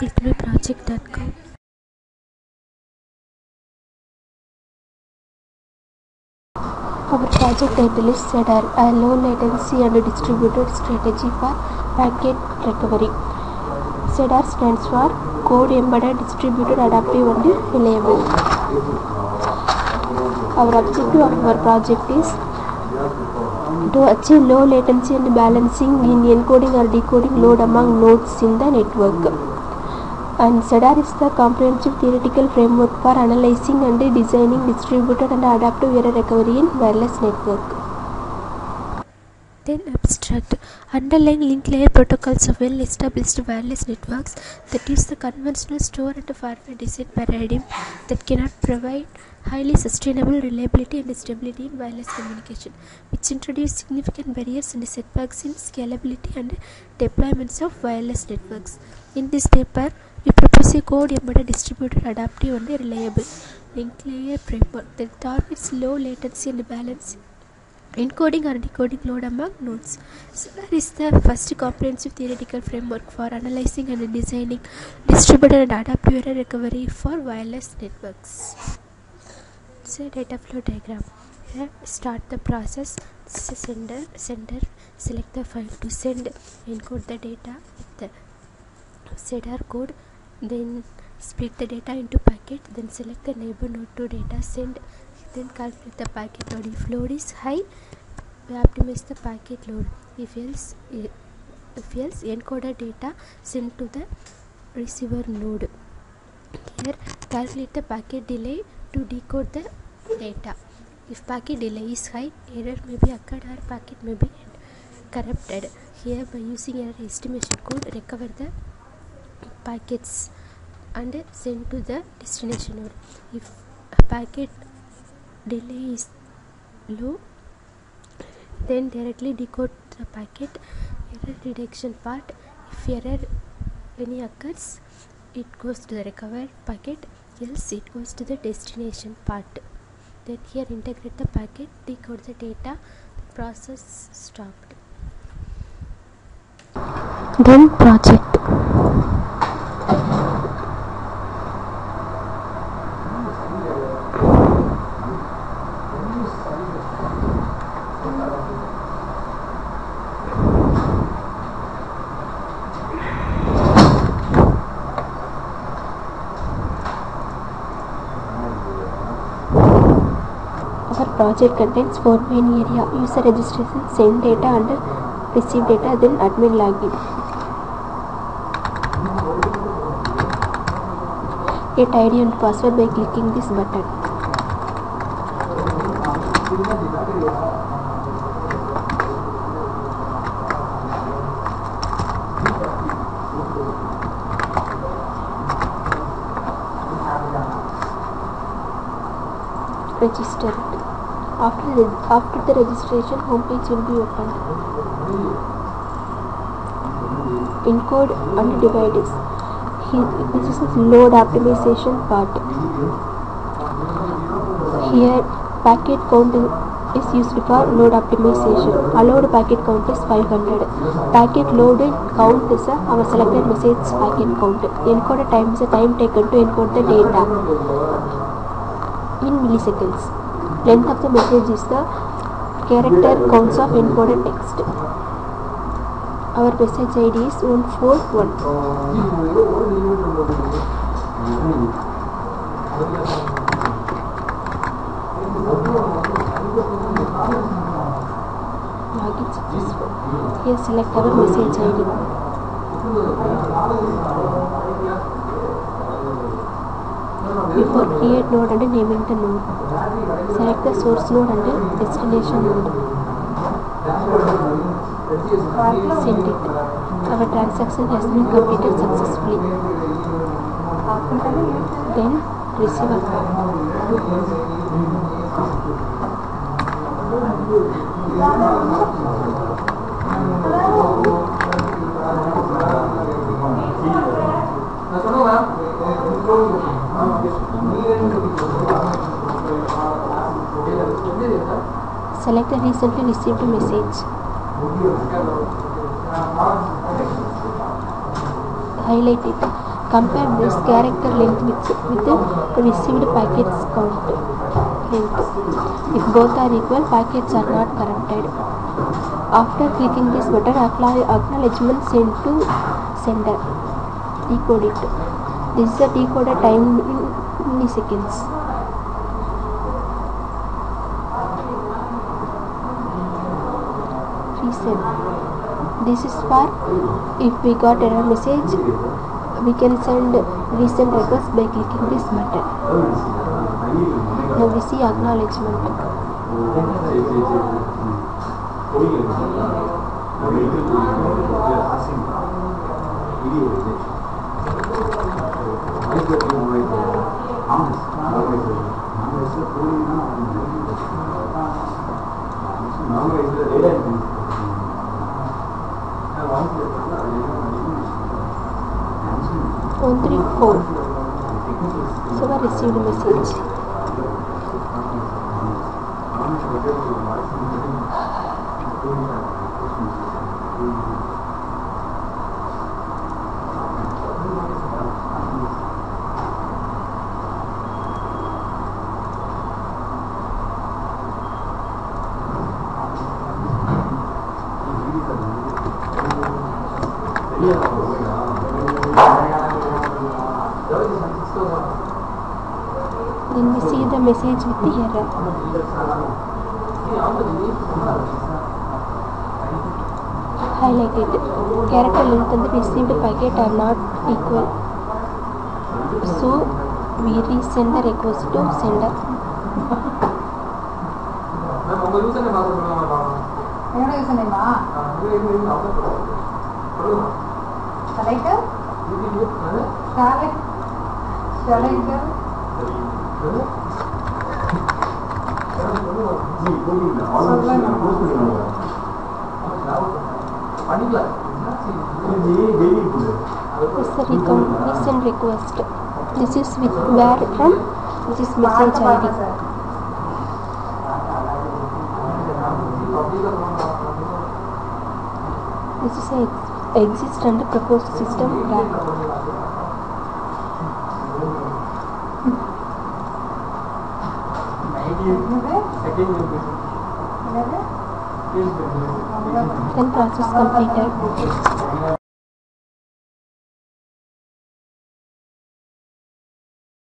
clickmyproject.com. Our project title is CEDAR, a low latency and distributed strategy for packet recovery. CEDAR stands for Code Embedded, Distributed, Adaptive and Reliable. Our objective of our project is to achieve low latency and balancing in encoding or decoding load among nodes in the network. And CEDAR is the comprehensive theoretical framework for analyzing and designing distributed and adaptive error recovery in wireless network. Then abstract. Underlying link layer protocols of well-established wireless networks that use the conventional store and forward design paradigm that cannot provide highly sustainable reliability and stability in wireless communication, which introduce significant barriers and setbacks in scalability and deployments of wireless networks. In this paper, we propose a code-embedded, distributed, adaptive, and reliable link layer framework that targets low latency and balance encoding or decoding load among nodes. CEDAR is the first comprehensive theoretical framework for analyzing and designing distributed and adaptive error recovery for wireless networks. It's a data flow diagram. Here, start the process. This is sender. Select the file to send. Encode the data with the CEDAR code, then split the data into packet, then select the neighbor node to data send, then calculate the packet load. If load is high, we optimize the packet load. If else, encode the data, send to the receiver node. Here, calculate the packet delay to decode the data. If packet delay is high, error may be occurred or packet may be corrupted. Here, by using error estimation code, recover the packets and send to the destination node. If packet delay is low, then directly decode the packet. Error detection part: if error any occurs, it goes to the recovered packet, else it goes to the destination part. Then here integrate the packet, decode the data, process stopped. Then project. Our project contains four main areas: user registration, send data, and receive data, then admin login. Get ID and password by clicking this button. Register. After the registration, homepage will be opened. Encode and divide. This is load optimization part. Here, packet count is used for load optimization. Allowed packet count is 500. Packet loaded count is our selected message packet count. Encode time is the time taken to encode the data in milliseconds. Length of the message is the character counts of encoded text. Our message ID is 141. Login successful. Here select our message ID. Before create node and naming the node, select the source node and destination node. Send it. Our transaction has been completed successfully. Then receiver. Select the recently received message. Highlight it. compare this character length with the received packets count length. If both are equal, packets are not corrupted. After clicking this button, acknowledgement sent to sender. Decode it. This is a decoder time in milliseconds. Reset. This is for if we got error message, we can send recent request by clicking this button. Now we see acknowledgement. So I received a message. Then we see the message with the error. Highlighted. Character length and the received packet are not equal. So we resend the request to sender. Recent request. This is with where from? This is message ID. This is exist and the proposed system plan. Then process completed.